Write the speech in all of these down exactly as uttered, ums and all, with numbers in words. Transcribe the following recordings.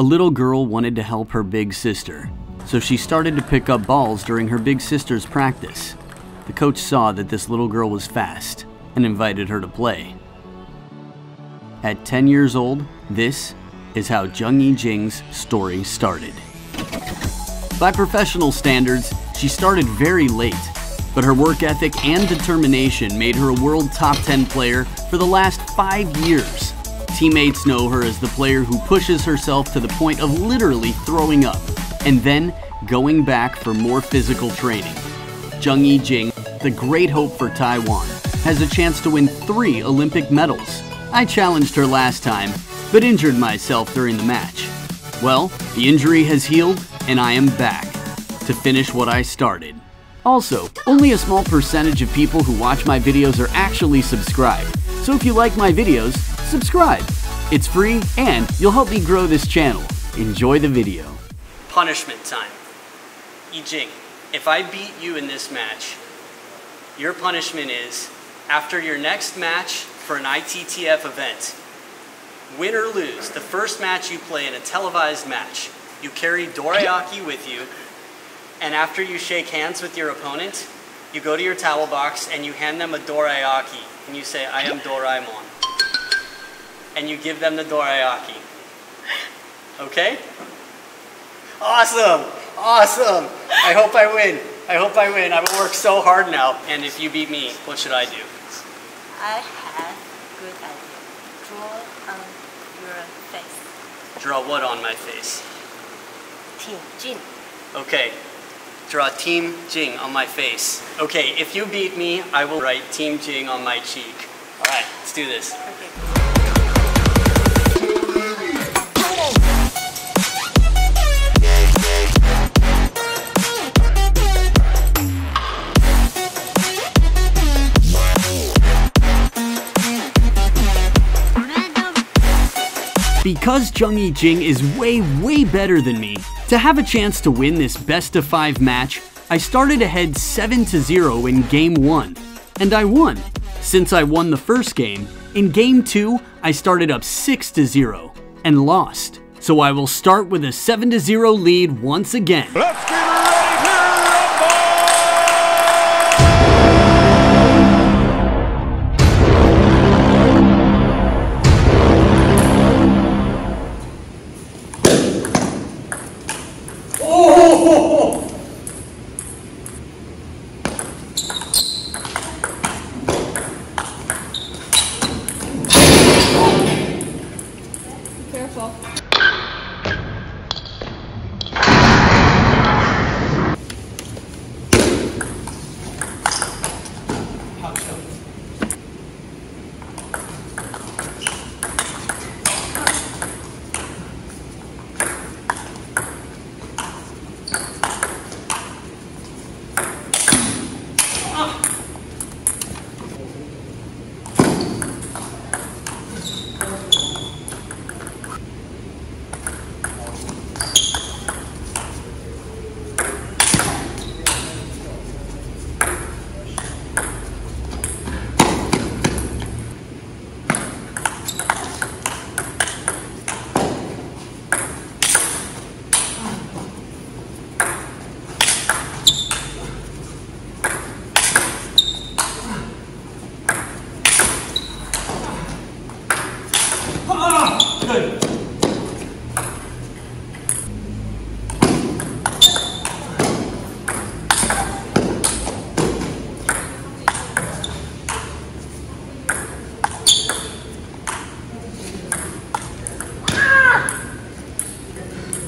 A little girl wanted to help her big sister, so she started to pick up balls during her big sister's practice. The coach saw that this little girl was fast and invited her to play. At ten years old, this is how Cheng I-Ching's story started. By professional standards, she started very late, but her work ethic and determination made her a world top ten player for the last five years. Teammates know her as the player who pushes herself to the point of literally throwing up and then going back for more physical training. Cheng I-Ching, the great hope for Taiwan, has a chance to win three Olympic medals. I challenged her last time, but injured myself during the match. Well, the injury has healed, and I am back to finish what I started. Also, only a small percentage of people who watch my videos are actually subscribed, so if you like my videos, subscribe. It's free, and you'll help me grow this channel. Enjoy the video. Punishment time. I-Ching, if I beat you in this match, your punishment is, after your next match for an I T T F event, win or lose, the first match you play in a televised match, you carry dorayaki with you, and after you shake hands with your opponent, you go to your towel box and you hand them a dorayaki, and you say, I am Doraemon. And you give them the dorayaki. Okay? Awesome! Awesome! I hope I win. I hope I win. I will work so hard now. And if you beat me, what should I do? I have a good idea. Draw on your face. Draw what on my face? Team Jin. Okay. Draw Team Jing on my face. Okay, if you beat me, I will write Team Jing on my cheek. Alright, let's do this. Okay. Because Cheng I-Ching is way, way better than me, to have a chance to win this best of five match, I started ahead seven to zero in game one, and I won. Since I won the first game, in game two, I started up six to zero and lost. So I will start with a seven to zero lead once again. Let's get ready to rumble!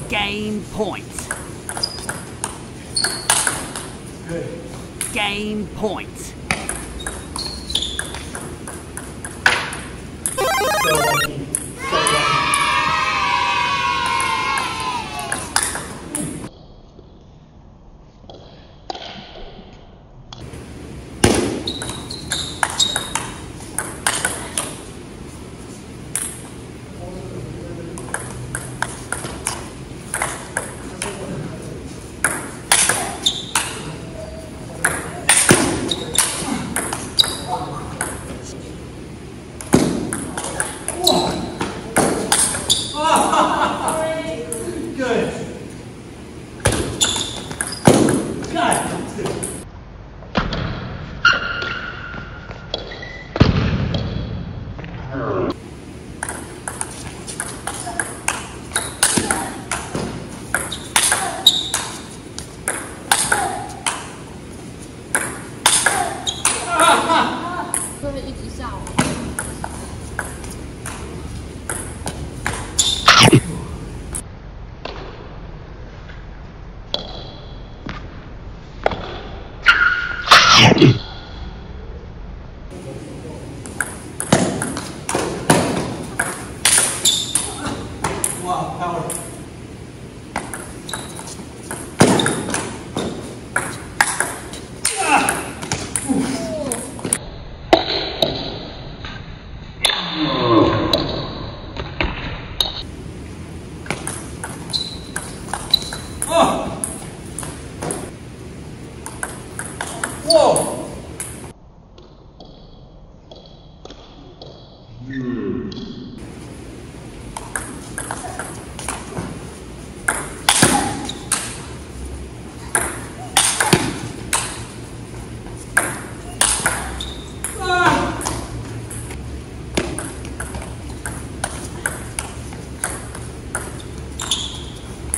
Game point. Game point.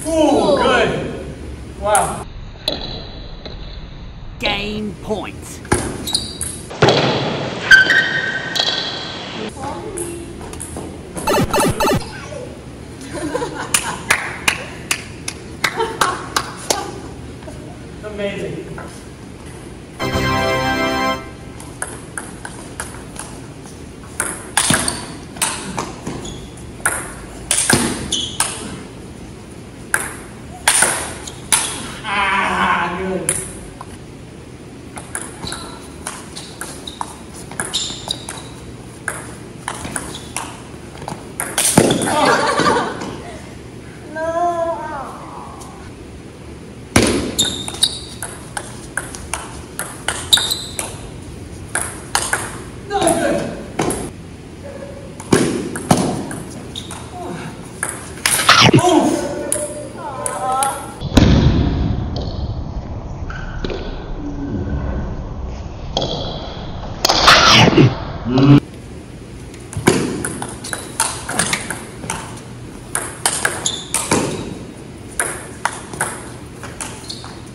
Ooh, good. Wow. Game point. Amazing. Ah, good.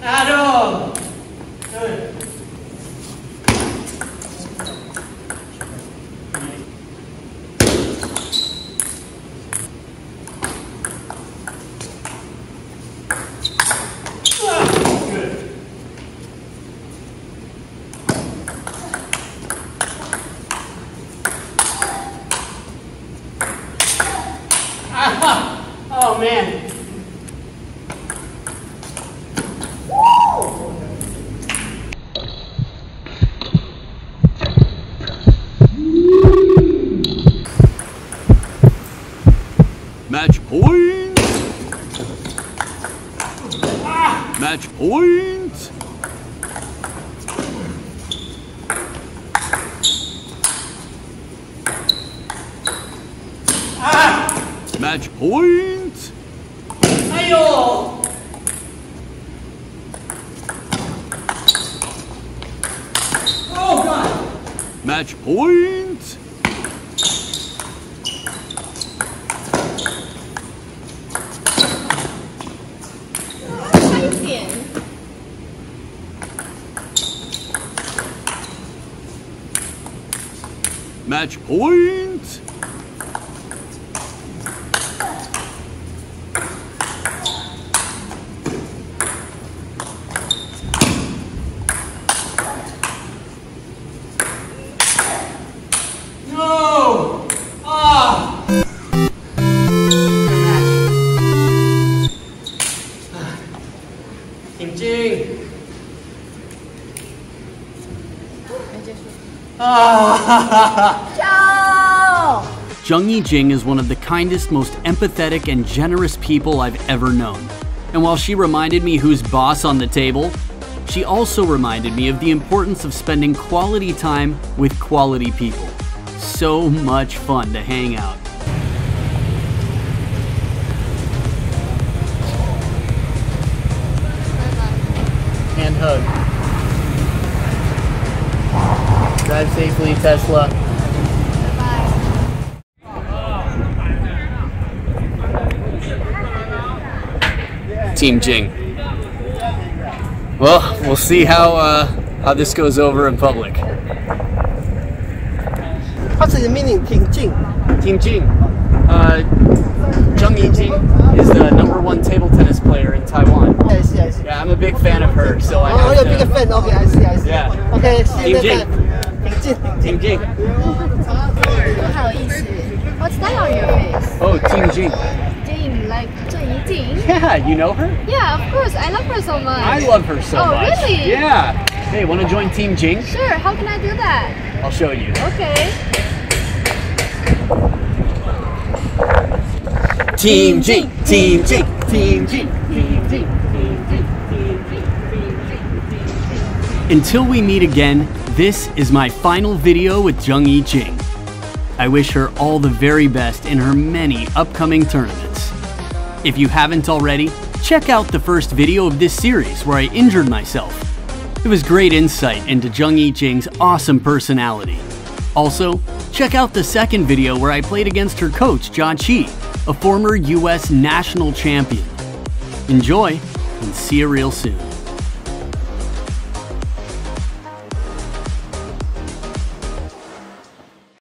Adam! Good. Oh man. Match point. Ah. Match point. Ah. Match point. Ayo. Oh God. Match point. Match point. No. Ah. Cheng I-Ching. Cheng I-Ching is one of the kindest, most empathetic, and generous people I've ever known. And while she reminded me who's boss on the table, she also reminded me of the importance of spending quality time with quality people. So much fun to hang out. Hand hug. Drive safely, Tesla. Bye. Team Cheng. Well, we'll see how uh, how this goes over in public. What's the meaning, Team Cheng? Team Cheng. Uh, Cheng I-Ching is the number one table tennis player in Taiwan. I see, I see. Yeah, I'm a big fan of her, so I. Oh, you're a big fan. Okay, I see, I see. Yeah. Okay, see you next time. Team Cheng. What's that on your face? Oh, Team Cheng. Cheng, like Cheng I-Ching. Yeah, you know her? Yeah, of course. I love her so much. I love her so oh, much. Oh, really? Yeah. Hey, want to join Team Cheng? Sure. How can I do that? I'll show you. Okay. Team Cheng. Team Cheng. Team Cheng. Team Cheng. Team Cheng. Team Cheng. Until we meet again. This is my final video with Cheng I-Ching. I wish her all the very best in her many upcoming tournaments. If you haven't already, check out the first video of this series where I injured myself. It was great insight into Cheng I-Ching's awesome personality. Also, check out the second video where I played against her coach, Jiaqi, a former U S national champion. Enjoy, and see you real soon.